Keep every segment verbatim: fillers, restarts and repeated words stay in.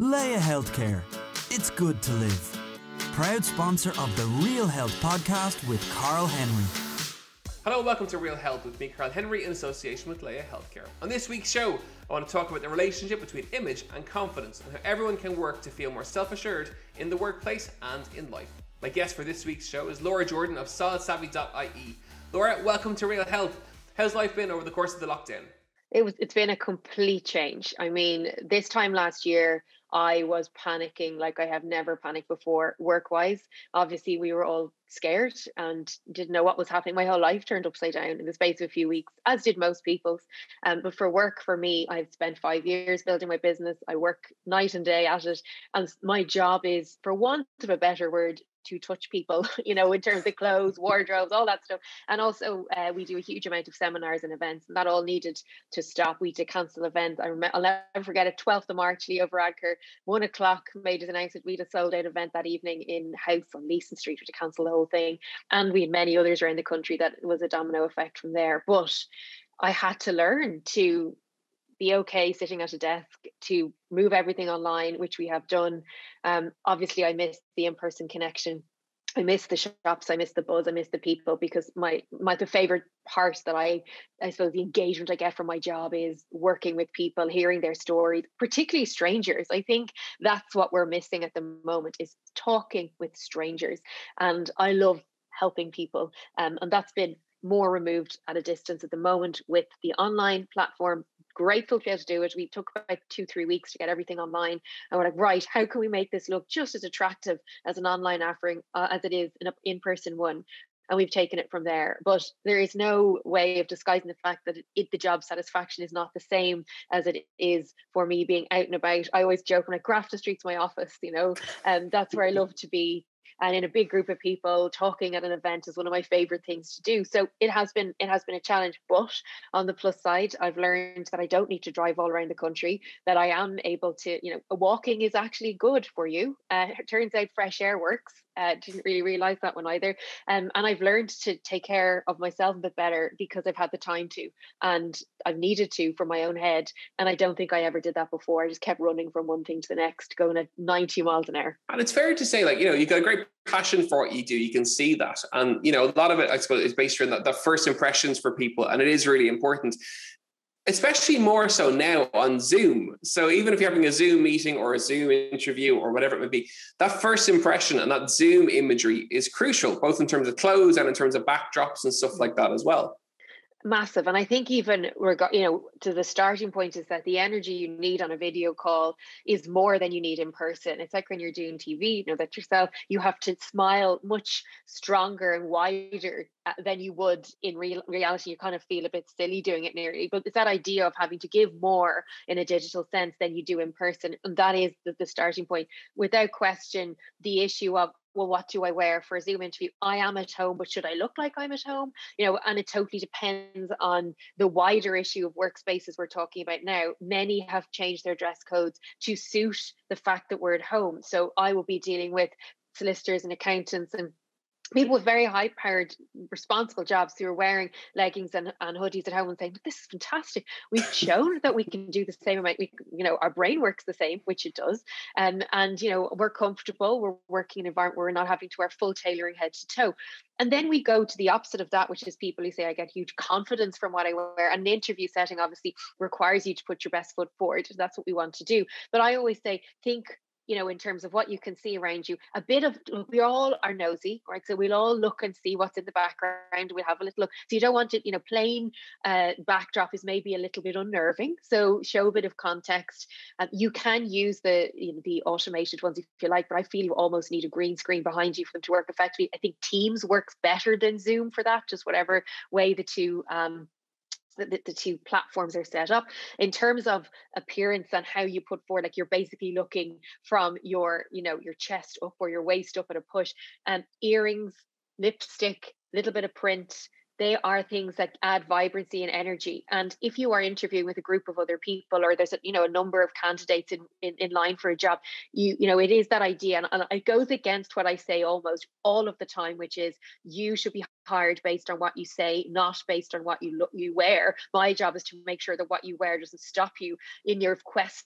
Laya Healthcare. It's good to live. Proud sponsor of the Real Health podcast with Carl Henry. Hello, welcome to Real Health with me, Carl Henry, in association with Laya Healthcare. On this week's show, I want to talk about the relationship between image and confidence and how everyone can work to feel more self-assured in the workplace and in life. My guest for this week's show is Laura Jordan of Style Savvy dot I E. Laura, welcome to Real Health. How's life been over the course of the lockdown? It was, it's been a complete change. I mean, this time last year, I was panicking like I have never panicked before work-wise. Obviously, we were all scared and didn't know what was happening. My whole life turned upside down in the space of a few weeks, as did most people's. Um, but for work, for me, I've spent five years building my business. I work night and day at it. And my job is, for want of a better word, to touch people, you know, in terms of clothes, wardrobes, all that stuff. And also uh, we do a huge amount of seminars and events, and that all needed to stop. We had to cancel events. I remember, I'll never forget it, twelfth of March, Leo Varadkar, one o'clock made us announce that we had a sold out event that evening in House on Leeson Street, which cancelled the whole thing. And we had many others around the country that was a domino effect from there. But I had to learn to be okay sitting at a desk, to move everything online, which we have done. Um, obviously, I miss the in-person connection. I miss the shops, I miss the buzz, I miss the people, because my my the favorite part that I, I suppose the engagement I get from my job is working with people, hearing their stories, particularly strangers. I think that's what we're missing at the moment, is talking with strangers. And I love helping people. Um, and that's been more removed at a distance at the moment with the online platform. Grateful to be able to do it. We took about two, three weeks to get everything online. And we're like, right, how can we make this look just as attractive as an online offering uh, as it is an in-person one? And we've taken it from there. But there is no way of disguising the fact that it, the job satisfaction is not the same as it is for me being out and about. I always joke, when I Grafton Street's my office, you know, and that's where I love to be. And in a big group of people, talking at an event is one of my favorite things to do. So it has been it has been a challenge. But on the plus side, I've learned that I don't need to drive all around the country, that I am able to, you know, walking is actually good for you. Uh, it turns out fresh air works. Uh, didn't really realize that one either. Um, and I've learned to take care of myself a bit better because I've had the time to, and I've needed to for my own head. And I don't think I ever did that before. I just kept running from one thing to the next, going at ninety miles an hour. And it's fair to say, like, you know, you've got a great passion for what you do. You can see that. And, you know, a lot of it, I suppose, is based around that, the first impressions for people. And it is really important, especially more so now on Zoom. So even if you're having a Zoom meeting or a Zoom interview or whatever it may be, that first impression and that Zoom imagery is crucial, both in terms of clothes and in terms of backdrops and stuff like that as well. Massive. And I think even, you know, to the starting point is that the energy you need on a video call is more than you need in person. It's like when you're doing T V, you know that yourself, you have to smile much stronger and wider than you would in real reality. You kind of feel a bit silly doing it nearly, but it's that idea of having to give more in a digital sense than you do in person. And that is the, the starting point. Without question, the issue of, well, what do I wear for a Zoom interview? I am at home, but should I look like I'm at home? You know, and it totally depends on the wider issue of workspaces we're talking about now. Many have changed their dress codes to suit the fact that we're at home. So I will be dealing with solicitors and accountants and people with very high-powered, responsible jobs who are wearing leggings and, and hoodies at home and saying, this is fantastic. We've shown that we can do the same amount. We, you know, our brain works the same, which it does. Um, and, you know, we're comfortable. We're working in an environment where we're not having to wear full tailoring head to toe. And then we go to the opposite of that, which is people who say, I get huge confidence from what I wear. And an interview setting obviously requires you to put your best foot forward. That's what we want to do. But I always say, think, you know, in terms of what you can see around you, a bit of, we all are nosy, right? So we'll all look and see what's in the background. We'll have a little look. So you don't want it, you know, plain uh, backdrop is maybe a little bit unnerving. So show a bit of context. Um, you can use the, you know, the automated ones if you like, but I feel you almost need a green screen behind you for them to work effectively. I think Teams works better than Zoom for that, just whatever way the two um, The, the two platforms are set up. In terms of appearance and how you put forward, like, you're basically looking from your, you know, your chest up or your waist up at a push. Um, earrings, lipstick, little bit of print, they are things that add vibrancy and energy. And if you are interviewing with a group of other people, or there's a, you know, a number of candidates in, in, in line for a job, you you know, it is that idea. And, and it goes against what I say almost all of the time, which is you should be hired based on what you say, not based on what you look, you wear. My job is to make sure that what you wear doesn't stop you in your quest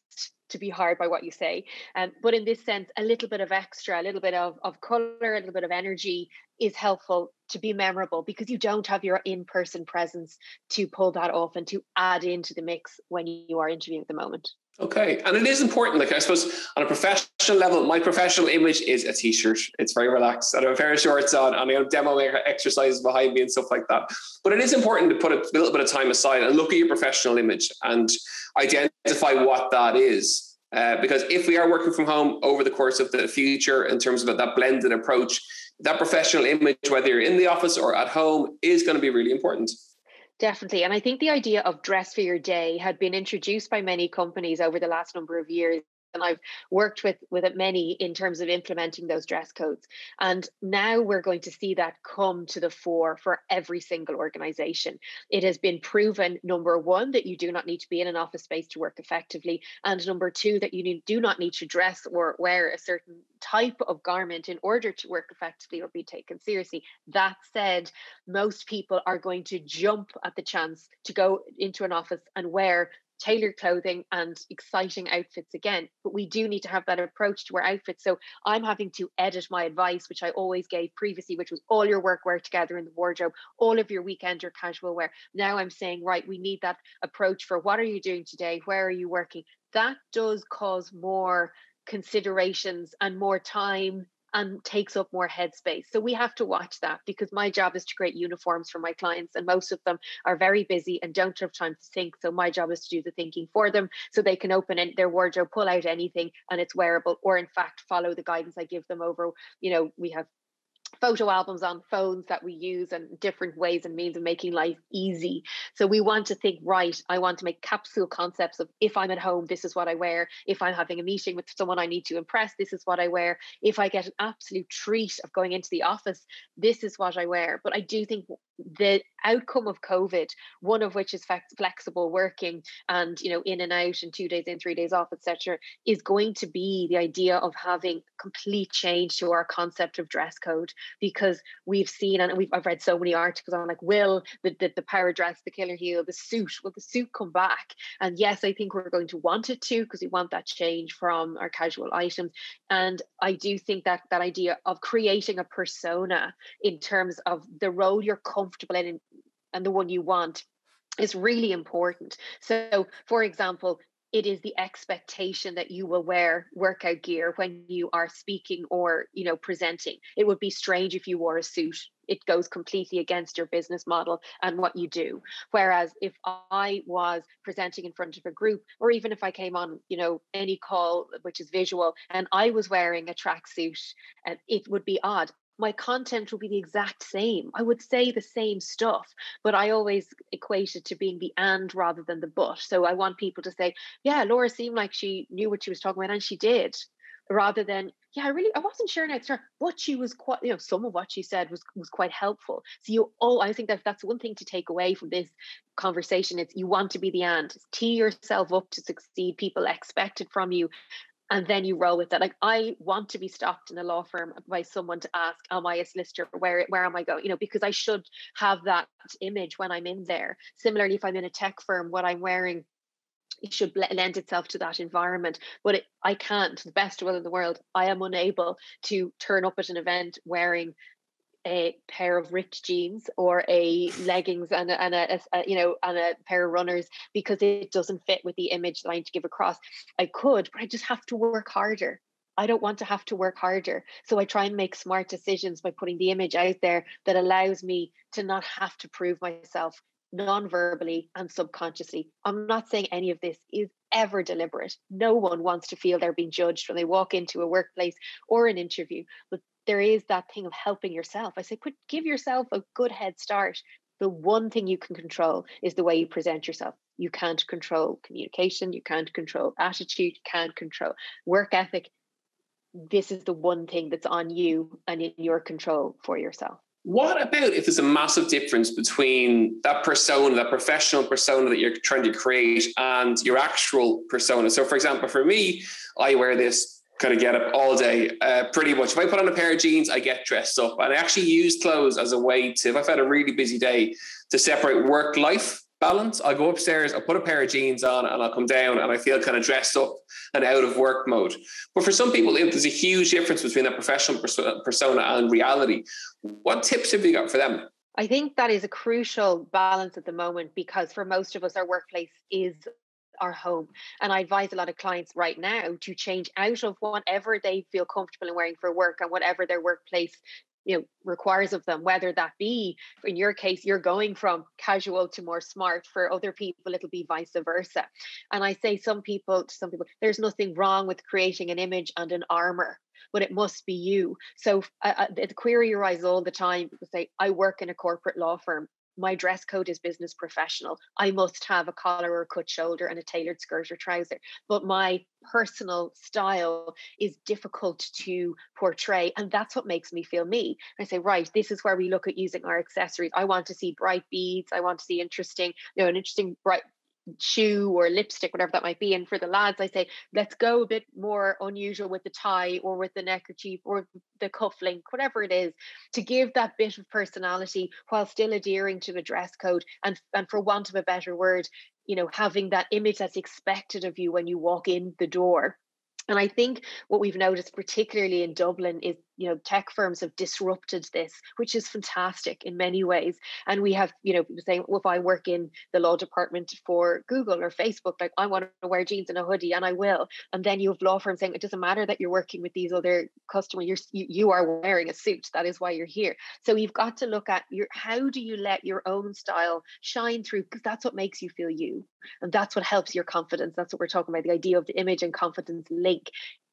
to be hired by what you say. Um, but in this sense, a little bit of extra, a little bit of, of color, a little bit of energy is helpful to be memorable, because you don't have your in-person presence to pull that off and to add into the mix when you are interviewing at the moment. Okay. And it is important. Like, I suppose on a professional level, my professional image is a t-shirt. It's very relaxed. I have a pair of shorts on and I have demo exercises behind me and stuff like that. But it is important to put a little bit of time aside and look at your professional image and identify what that is. Uh, because if we are working from home over the course of the future, in terms of that blended approach, that professional image, whether you're in the office or at home, is going to be really important. Definitely. And I think the idea of dress for your day had been introduced by many companies over the last number of years. And I've worked with, with many in terms of implementing those dress codes. And now we're going to see that come to the fore for every single organization. It has been proven, number one, that you do not need to be in an office space to work effectively. And number two, that you need, do not need to dress or wear a certain type of garment in order to work effectively or be taken seriously. That said, most people are going to jump at the chance to go into an office and wear tailored clothing and exciting outfits again, but we do need to have that approach to our outfits. So I'm having to edit my advice, which I always gave previously, which was all your work wear together in the wardrobe, all of your weekend or casual wear. Now I'm saying, right, we need that approach for what are you doing today? Where are you working? That does cause more considerations and more time and takes up more headspace. So we have to watch that, because my job is to create uniforms for my clients, and most of them are very busy and don't have time to think. So my job is to do the thinking for them, so they can open in their wardrobe, pull out anything, and it's wearable, or in fact follow the guidance I give them over. You know, we have photo albums on phones that we use, and different ways and means of making life easy. So we want to think, right, I want to make capsule concepts of, if I'm at home, this is what I wear. If I'm having a meeting with someone I need to impress, this is what I wear. If I get an absolute treat of going into the office, this is what I wear. But I do think the outcome of COVID, one of which is flexible working and, you know, in and out and two days in, three days off, et cetera, is going to be the idea of having complete change to our concept of dress code, because we've seen, and we've I've read so many articles on, like, will the, the the power dress, the killer heel, the suit, will the suit come back? And yes, I think we're going to want it to, because we want that change from our casual items. And I do think that that idea of creating a persona in terms of the role you're comfortable in and the one you want is really important. So, for example, it is the expectation that you will wear workout gear when you are speaking or, you know, presenting. It would be strange if you wore a suit. It goes completely against your business model and what you do. Whereas if I was presenting in front of a group, or even if I came on, you know, any call which is visual, and I was wearing a tracksuit, and it would be odd. My content will be the exact same. I would say the same stuff, but I always equate it to being the and rather than the but. So I want people to say, yeah, Laura seemed like she knew what she was talking about, and she did, rather than, yeah, I really, I wasn't sure next time. What she was quite, you know, some of what she said was, was quite helpful. So you, oh, I think that that's one thing to take away from this conversation. It's, you want to be the and. Tee yourself up to succeed. People expect it from you. And then you roll with that. Like, I want to be stopped in a law firm by someone to ask, am I a solicitor? Where, where am I going? You know, because I should have that image when I'm in there. Similarly, if I'm in a tech firm, what I'm wearing, it should lend itself to that environment. But it, I can't, the best will in the world, I am unable to turn up at an event wearing a pair of ripped jeans or a leggings and a, and a, a you know and a pair of runners, because it doesn't fit with the image that I need to give across. I could, but I just have to work harder. I don't want to have to work harder. So I try and make smart decisions by putting the image out there that allows me to not have to prove myself non-verbally and subconsciously. I'm not saying any of this is ever deliberate. No one wants to feel they're being judged when they walk into a workplace or an interview, but there is that thing of helping yourself. I say, quit, give yourself a good head start. The one thing you can control is the way you present yourself. You can't control communication. You can't control attitude. You can't control work ethic. This is the one thing that's on you and in your control for yourself. What about if there's a massive difference between that persona, that professional persona that you're trying to create, and your actual persona? So, for example, for me, I wear this kind of get up all day, uh, pretty much. If I put on a pair of jeans, I get dressed up. And I actually use clothes as a way to, if I've had a really busy day, to separate work life balance. I'll go upstairs, I'll put a pair of jeans on, and I'll come down and I feel kind of dressed up and out of work mode. But for some people, there's a huge difference between that professional persona and reality. What tips have you got for them? I think that is a crucial balance at the moment, because for most of us, our workplace is our home. And I advise a lot of clients right now to change out of whatever they feel comfortable in wearing for work and whatever their workplace, you know, requires of them, whether that be, in your case, you're going from casual to more smart. For other people, it'll be vice versa. And I say some people, to some people, there's nothing wrong with creating an image and an armor, but it must be you. So uh, the query arises all the time. People say, I work in a corporate law firm. My dress code is business professional. I must have a collar or a cut shoulder and a tailored skirt or trouser. But my personal style is difficult to portray. And that's what makes me feel me. I say, right, this is where we look at using our accessories. I want to see bright beads. I want to see interesting, you know, an interesting bright shoe or lipstick, whatever that might be. And for the lads, I say, let's go a bit more unusual with the tie or with the neckerchief or the cufflink, whatever it is, to give that bit of personality while still adhering to the dress code. And, and for want of a better word, you know, having that image that's expected of you when you walk in the door. And I think what we've noticed, particularly in Dublin, is, you know, tech firms have disrupted this, which is fantastic in many ways. And we have, you know, people saying, well, if I work in the law department for Google or Facebook, like, I want to wear jeans and a hoodie, and I will. And then you have law firms saying, it doesn't matter that you're working with these other customers, you're, you, you are wearing a suit. That is why you're here. So you've got to look at your, how do you let your own style shine through? Because that's what makes you feel you. And that's what helps your confidence. That's what we're talking about, the idea of the image and confidence link.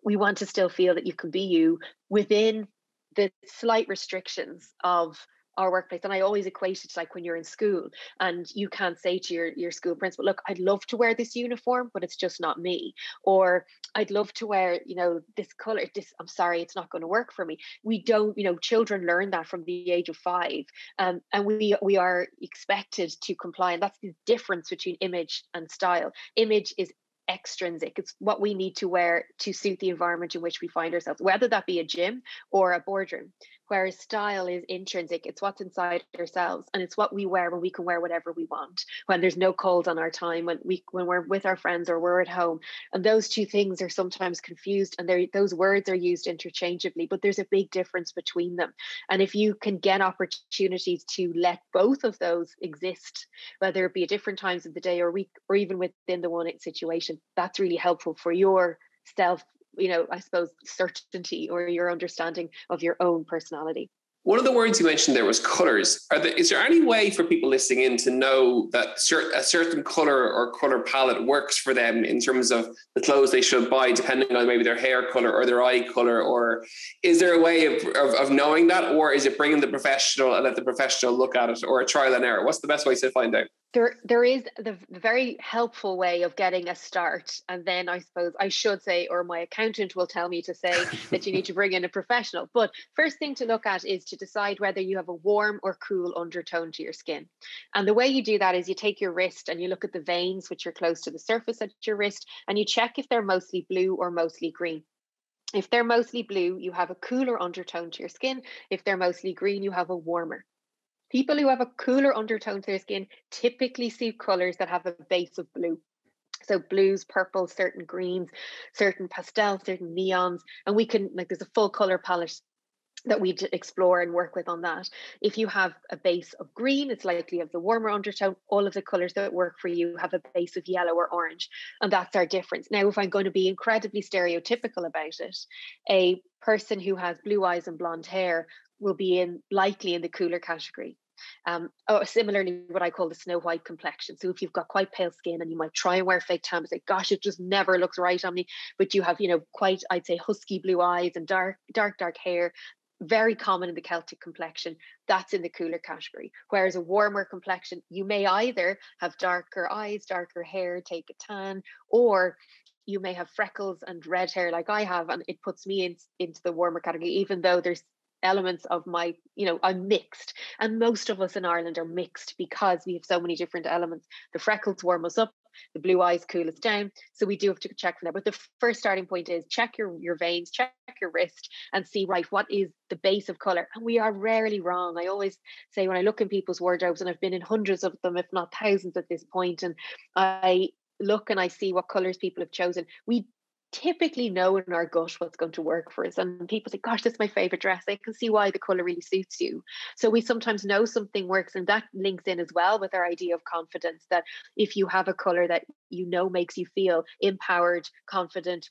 We want to still feel that you can be you within the slight restrictions of our workplace. And I always equate it to like when you're in school and you can't say to your, your school principal, look, I'd love to wear this uniform, but it's just not me. Or I'd love to wear, you know, this color, this, I'm sorry, it's not going to work for me. We don't, you know, children learn that from the age of five, um, and we, we are expected to comply. And that's the difference between image and style. Image is extrinsic. It's what we need to wear to suit the environment in which we find ourselves, whether that be a gym or a boardroom. Whereas style is intrinsic. It's what's inside ourselves, and it's what we wear when we can wear whatever we want, when there's no calls on our time, when we when we're with our friends or we're at home. And those two things are sometimes confused, and those words are used interchangeably, but there's a big difference between them. And if you can get opportunities to let both of those exist, whether it be at different times of the day or week or even within the one situation, that's really helpful for your self, you know, I suppose, certainty or your understanding of your own personality. One of the words you mentioned there was colours. Are there, is there any way for people listening in to know that cert, a certain colour or colour palette works for them in terms of the clothes they should buy, depending on maybe their hair colour or their eye colour? Or is there a way of, of, of knowing that? Or is it bringing the professional and let the professional look at it, or a trial and error? What's the best way to find out? There, there is the very helpful way of getting a start. And then I suppose I should say, or my accountant will tell me to say that you need to bring in a professional. But first thing to look at is to decide whether you have a warm or cool undertone to your skin. And the way you do that is you take your wrist and you look at the veins, which are close to the surface at your wrist, and you check if they're mostly blue or mostly green. If they're mostly blue, you have a cooler undertone to your skin. If they're mostly green, you have a warmer. People who have a cooler undertone to their skin typically see colours that have a base of blue. So blues, purples, certain greens, certain pastels, certain neons. And we can, like, there's a full colour palette that we explore and work with on that. If you have a base of green, it's likely of the warmer undertone. All of the colours that work for you have a base of yellow or orange. And that's our difference. Now, if I'm going to be incredibly stereotypical about it, a person who has blue eyes and blonde hair will be in likely in the cooler category. Um, oh, similarly, what I call the snow white complexion. So if you've got quite pale skin and you might try and wear fake tan, but say, gosh, it just never looks right on me. But you have, you know, quite, I'd say, husky blue eyes and dark, dark, dark hair. Very common in the Celtic complexion. That's in the cooler category. Whereas a warmer complexion, you may either have darker eyes, darker hair, take a tan, or you may have freckles and red hair like I have, and it puts me in, into the warmer category, even though there's elements of my, you know, I'm mixed. And most of us in Ireland are mixed because we have so many different elements. The freckles warm us up, the blue eyes cool us down. So we do have to check from there. But the first starting point is check your, your veins, check your wrist and see, right, what is the base of colour? And we are rarely wrong. I always say when I look in people's wardrobes, and I've been in hundreds of them, if not thousands at this point, and I look and I see what colours people have chosen. We typically know in our gut what's going to work for us, and people say, gosh, that's my favorite dress. I can see why the color really suits you. So we sometimes know something works, and that links in as well with our idea of confidence, that if you have a color that you know makes you feel empowered, confident,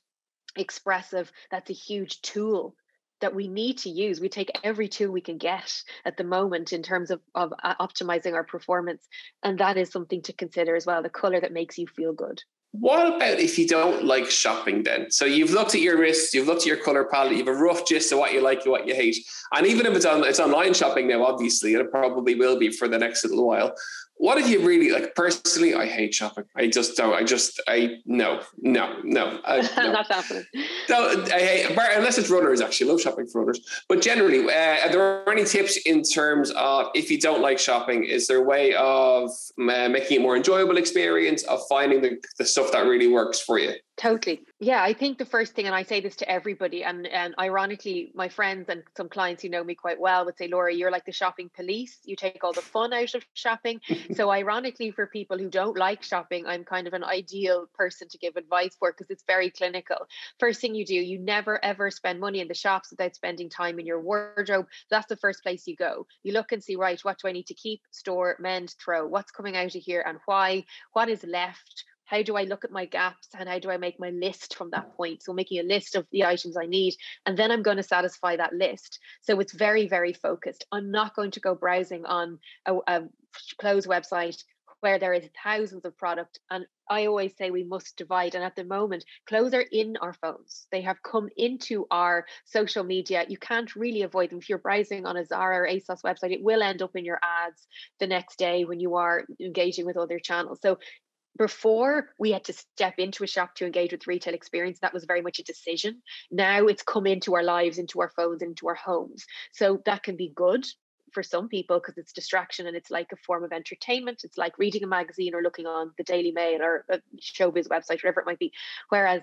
expressive, that's a huge tool that we need to use. We take every tool we can get at the moment in terms of, of uh, optimizing our performance, and that is something to consider as well, the color that makes you feel good. What about if you don't like shopping then? So you've looked at your wrist, you've looked at your colour palette, you've a rough gist of what you like and what you hate. And even if it's on, it's online shopping now, obviously, and it probably will be for the next little while. What if you really like, personally, I hate shopping. I just don't, I just, I, no, no, no. I, no. That's happening. So I hate, unless it's runners, actually. I love shopping for runners. But generally, uh, are there any tips in terms of if you don't like shopping? Is there a way of uh, making it more enjoyable experience, of finding the, the stuff that really works for you? Totally. Yeah, I think the first thing, and I say this to everybody, and, and ironically, my friends and some clients who know me quite well would say, Laura, you're like the shopping police. You take all the fun out of shopping. So ironically, for people who don't like shopping, I'm kind of an ideal person to give advice for, because it's very clinical. First thing you do, you never, ever spend money in the shops without spending time in your wardrobe. That's the first place you go. You look and see, right, what do I need to keep, store, mend, throw? What's coming out of here and why? What is left? How do I look at my gaps, and how do I make my list from that point? So making a list of the items I need, and then I'm going to satisfy that list. So it's very, very focused. I'm not going to go browsing on a, a clothes website where there is thousands of product. And I always say we must divide. And at the moment, clothes are in our phones. They have come into our social media. You can't really avoid them. If you're browsing on a Zara or ASOS website, it will end up in your ads the next day when you are engaging with other channels. So before, we had to step into a shop to engage with retail experience. That was very much a decision. Now it's come into our lives, into our phones, into our homes. So that can be good for some people because it's distraction and it's like a form of entertainment. It's like reading a magazine or looking on the Daily Mail or a showbiz website, whatever it might be. Whereas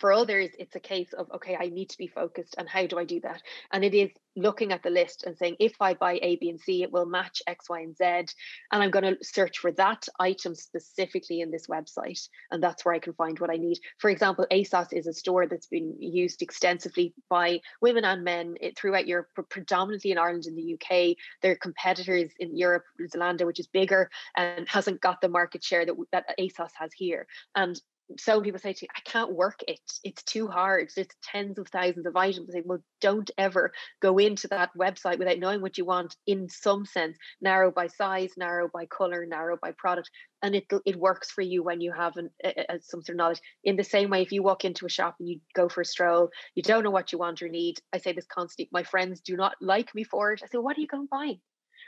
for others, it's a case of, okay, I need to be focused, and how do I do that? And it is looking at the list and saying, if I buy A, B, and C, it will match X, Y, and Z. And I'm going to search for that item specifically in this website. And that's where I can find what I need. For example, ASOS is a store that's been used extensively by women and men throughout Europe, predominantly in Ireland and the U K. Their competitors in Europe, Zalando, which is bigger and hasn't got the market share that, that ASOS has here. And so people say to you, I can't work it. It's too hard. There's tens of thousands of items. They say, well, don't ever go into that website without knowing what you want in some sense. Narrow by size, narrow by colour, narrow by product. And it it works for you when you have an, a, a, some sort of knowledge. In the same way, if you walk into a shop and you go for a stroll, you don't know what you want or need. I say this constantly. My friends do not like me for it. I say, what are you going to buy?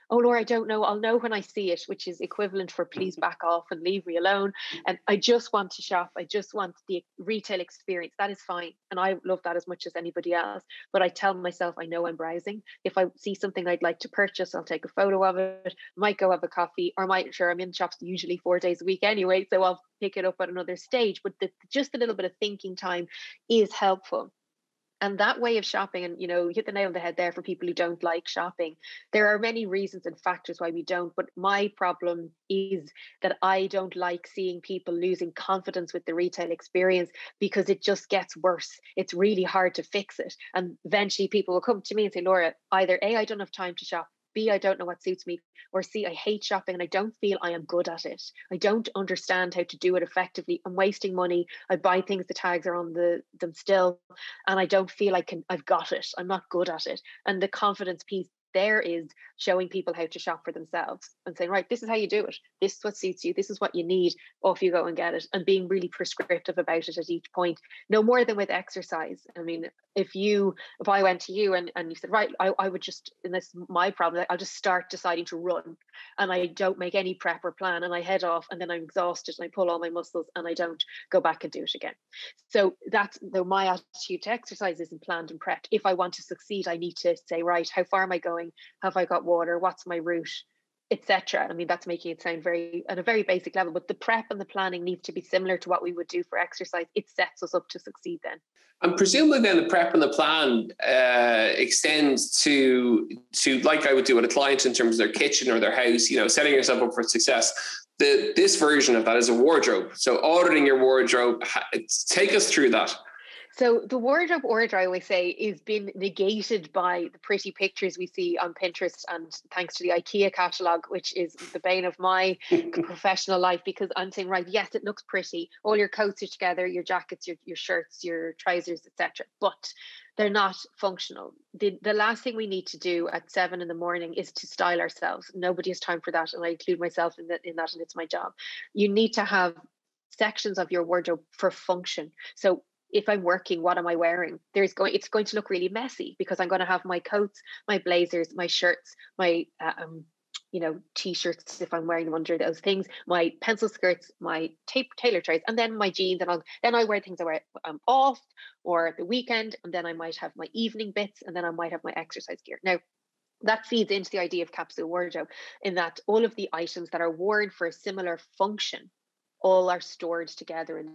Oh, Laura, I don't know. I'll know when I see it, which is equivalent for please back off and leave me alone. And I just want to shop. I just want the retail experience. That is fine. And I love that as much as anybody else. But I tell myself, I know I'm browsing. If I see something I'd like to purchase, I'll take a photo of it, might go have a coffee, or might, sure, I'm in shops usually four days a week anyway, so I'll pick it up at another stage. But the, just a little bit of thinking time is helpful. And that way of shopping, and you know, you hit the nail on the head there for people who don't like shopping. There are many reasons and factors why we don't, but my problem is that I don't like seeing people losing confidence with the retail experience because it just gets worse. It's really hard to fix it. And eventually people will come to me and say, Laura, either A, I don't have time to shop, B, I don't know what suits me, or C, I hate shopping and I don't feel I am good at it. I don't understand how to do it effectively. I'm wasting money. I buy things, the tags are on the, them still, and I don't feel I can, I've got it. I'm not good at it. And the confidence piece there is showing people how to shop for themselves and saying, right, this is how you do it. This is what suits you. This is what you need. Off you go and get it. And being really prescriptive about it at each point. No more than with exercise. I mean, if you, if I went to you and, and you said, right, I, I would just, and this is my problem, I'll just start deciding to run and I don't make any prep or plan and I head off and then I'm exhausted and I pull all my muscles and I don't go back and do it again. So that's though my attitude to exercise isn't planned and prepped. If I want to succeed, I need to say, right, how far am I going? Have I got water? What's my route? et cetera. I mean, that's making it sound very at a very basic level, but the prep and the planning needs to be similar to what we would do for exercise. It sets us up to succeed then. And presumably then the prep and the plan uh, extends to, to like I would do with a client in terms of their kitchen or their house, you know, setting yourself up for success. The, this version of that is a wardrobe. So auditing your wardrobe, take us through that. So the wardrobe order, I always say, is been negated by the pretty pictures we see on Pinterest, and thanks to the IKEA catalogue, which is the bane of my professional life, because I'm saying, right, yes, it looks pretty. All your coats are together, your jackets, your, your shirts, your trousers, et cetera. But they're not functional. The, the last thing we need to do at seven in the morning is to style ourselves. Nobody has time for that. And I include myself in, the, in that, and it's my job. You need to have sections of your wardrobe for function. So if I'm working, what am I wearing? There's going, it's going to look really messy because I'm going to have my coats, my blazers, my shirts, my, uh, um, you know, t-shirts, if I'm wearing them under those things, my pencil skirts, my tape, tailor trays, and then my jeans. And I'll, then I wear things I wear, I'm off or the weekend. And then I might have my evening bits, and then I might have my exercise gear. Now, that feeds into the idea of capsule wardrobe, in that all of the items that are worn for a similar function, all are stored together in .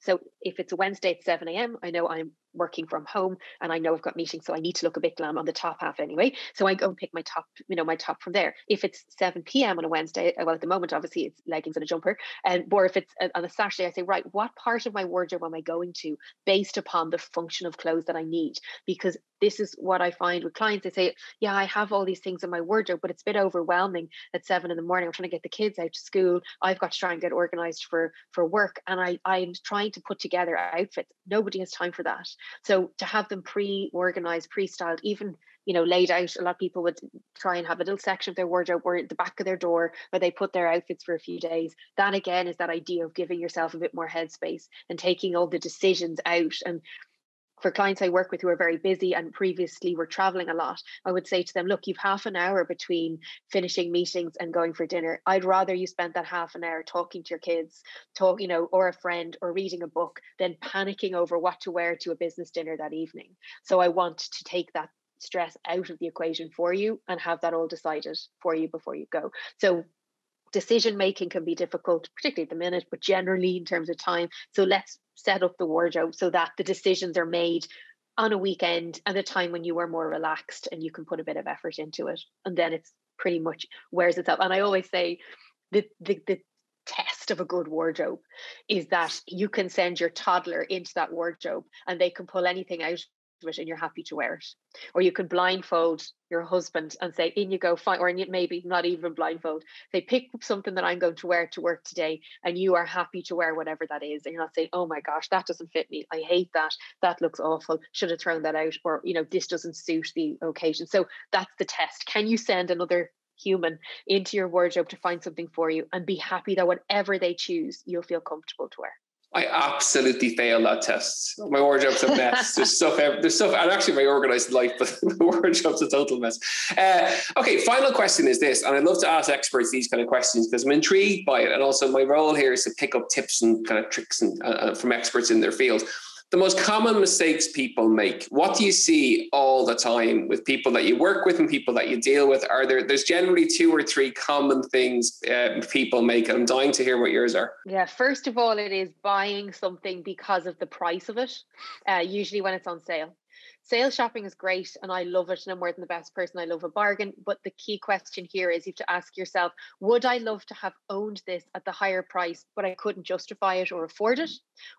So if it's a Wednesday at seven a.m, I know I'm working from home and I know I've got meetings, so I need to look a bit glam on the top half anyway. So I go and pick my top, you know, my top from there. If it's seven p.m. on a Wednesday, well, at the moment, obviously, it's leggings and a jumper. And or if it's on a Saturday, I say, right, what part of my wardrobe am I going to based upon the function of clothes that I need? Because this is what I find with clients. They say, yeah, I have all these things in my wardrobe, but it's a bit overwhelming at seven in the morning. I'm trying to get the kids out to school. I've got to try and get organized for, for work. And I, I'm trying to put together outfits. Nobody has time for that. So to have them pre-organized, pre-styled, even, you know, laid out, a lot of people would try and have a little section of their wardrobe or at the back of their door where they put their outfits for a few days. That again is that idea of giving yourself a bit more headspace and taking all the decisions out. And for clients I work with who are very busy and previously were traveling a lot, I would say to them, look, you've half an hour between finishing meetings and going for dinner. I'd rather you spend that half an hour talking to your kids, talk, you know, or a friend, or reading a book, than panicking over what to wear to a business dinner that evening. So I want to take that stress out of the equation for you and have that all decided for you before you go. So decision making can be difficult, particularly at the minute, but generally in terms of time. So let's set up the wardrobe so that the decisions are made on a weekend and a time when you are more relaxed and you can put a bit of effort into it. And then it's pretty much wears itself. And I always say the the, the test of a good wardrobe is that you can send your toddler into that wardrobe and they can pull anything out of it and you're happy to wear it. Or you can blindfold your husband and say, in you go, fine, or maybe not even blindfold. They pick up something that I'm going to wear to work today, and you are happy to wear whatever that is. And you're not saying, oh my gosh, that doesn't fit me. I hate that. That looks awful. Should have thrown that out. Or, you know, this doesn't suit the occasion. So that's the test. Can you send another human into your wardrobe to find something for you and be happy that whatever they choose, you'll feel comfortable to wear? I absolutely fail that test. My wardrobe's a mess. There's stuff, there's stuff, and actually my organised life, but the wardrobe's a total mess. Uh, okay, final question is this, and I love to ask experts these kind of questions because I'm intrigued by it. And also my role here is to pick up tips and kind of tricks and, uh, from experts in their field. The most common mistakes people make, what do you see all the time with people that you work with and people that you deal with? Are there, there's generally two or three common things uh, people make. I'm dying to hear what yours are. Yeah, first of all, it is buying something because of the price of it, uh, usually when it's on sale. Sale shopping is great and I love it and I'm more than the best person. I love a bargain. But the key question here is you have to ask yourself, would I love to have owned this at the higher price, but I couldn't justify it or afford it?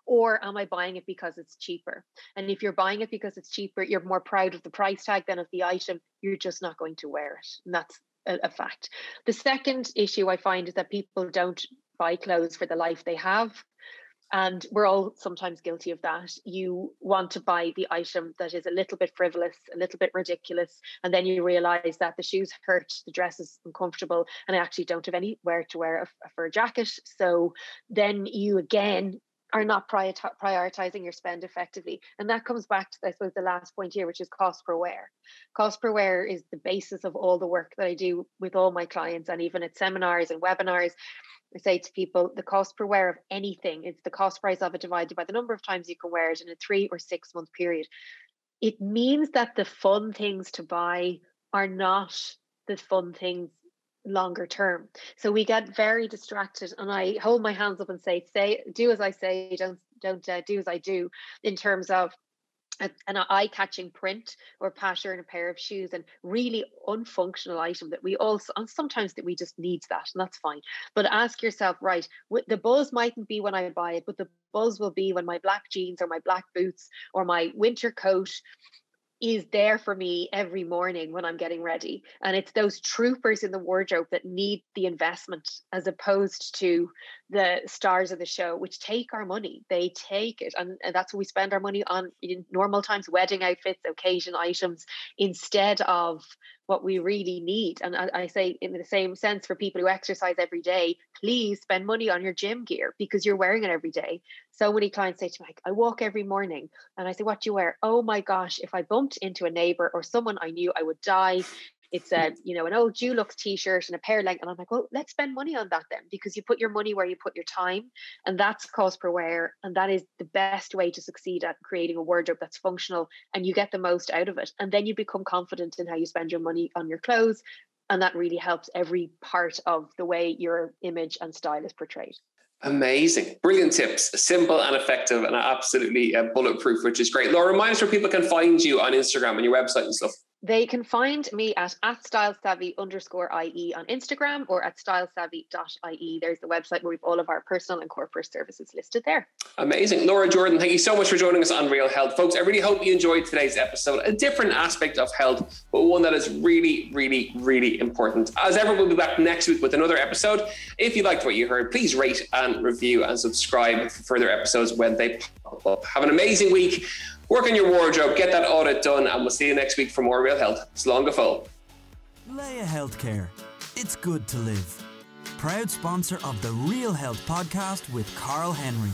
Or am I buying it because it's cheaper? And if you're buying it because it's cheaper, you're more proud of the price tag than of the item. You're just not going to wear it. And that's a, a fact. The second issue I find is that people don't buy clothes for the life they have. And we're all sometimes guilty of that. You want to buy the item that is a little bit frivolous, a little bit ridiculous. And then you realize that the shoes hurt, the dress is uncomfortable, and I actually don't have anywhere to wear a, a fur jacket. So then you again are not prior- prioritizing your spend effectively. And that comes back to, I suppose, the last point here, which is cost per wear. Cost per wear is the basis of all the work that I do with all my clients, and even at seminars and webinars. I say to people, the cost per wear of anything, it's the cost price of it divided by the number of times you can wear it in a three or six month period. It means that the fun things to buy are not the fun things longer term. So we get very distracted, and I hold my hands up and say, say, do as I say, don't, don't uh, do as I do, in terms of an eye-catching print or pattern, a pair of shoes, and really unfunctional item that we also, and sometimes that we just need that, and that's fine. But ask yourself, right, the buzz mightn't be when I buy it, but the buzz will be when my black jeans or my black boots or my winter coat is there for me every morning when I'm getting ready. And it's those troopers in the wardrobe that need the investment, as opposed to the stars of the show, which take our money. They take it, and that's what we spend our money on in normal times: wedding outfits, occasion items, instead of what we really need. And I, I say, in the same sense, for people who exercise every day, please spend money on your gym gear, because you're wearing it every day. So many clients say to me, I walk every morning, and I say, what do you wear? Oh my gosh, if I bumped into a neighbor or someone I knew, I would die. It's a, you know, an old Dulux t-shirt and a pair length. And I'm like, well, let's spend money on that then, because you put your money where you put your time, and that's cost per wear. And that is the best way to succeed at creating a wardrobe that's functional, and you get the most out of it. And then you become confident in how you spend your money on your clothes. And that really helps every part of the way your image and style is portrayed. Amazing. Brilliant tips. Simple and effective, and absolutely uh, bulletproof, which is great. Laura, remind us where people can find you on Instagram and your website and stuff. They can find me at, at Style Savvy underscore I E on Instagram, or at style savvy dot I E. There's the website where we've all of our personal and corporate services listed there. Amazing. Laura Jordan, thank you so much for joining us on Real Health. Folks, I really hope you enjoyed today's episode. A different aspect of health, but one that is really, really, really important. As ever, we'll be back next week with another episode. If you liked what you heard, please rate and review and subscribe for further episodes when they pop up. Have an amazing week. Work on your wardrobe, get that audit done, and we'll see you next week for more Real Health. Slán go fóill. Laya Healthcare. It's good to live. Proud sponsor of the Real Health podcast with Carl Henry.